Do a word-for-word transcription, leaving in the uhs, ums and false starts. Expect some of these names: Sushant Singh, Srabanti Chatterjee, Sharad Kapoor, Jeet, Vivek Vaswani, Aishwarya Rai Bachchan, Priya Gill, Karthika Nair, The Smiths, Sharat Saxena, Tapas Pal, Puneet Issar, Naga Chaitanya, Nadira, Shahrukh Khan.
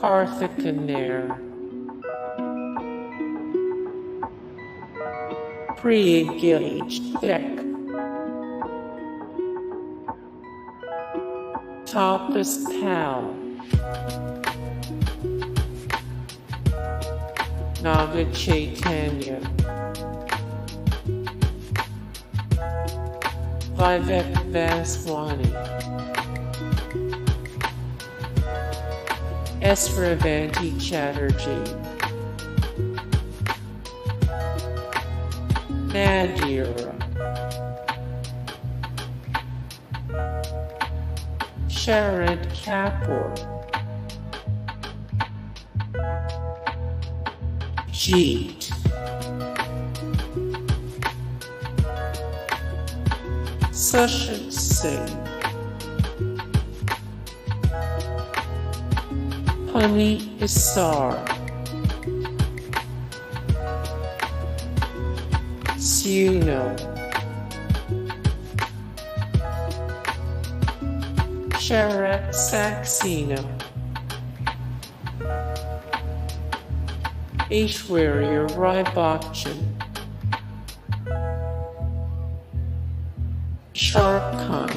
Karthika Nair, Priya Gill, Tapas Pal, Naga Chaitanya, Vivek Vaswani, Srabanti Chatterjee, Nadira, Sharad Kapoor, Jeet, Sushant Singh, Puneet Issar, Suno, Sharad Saxena, Aishwarya Rai Bachchan, Shahrukh Khan,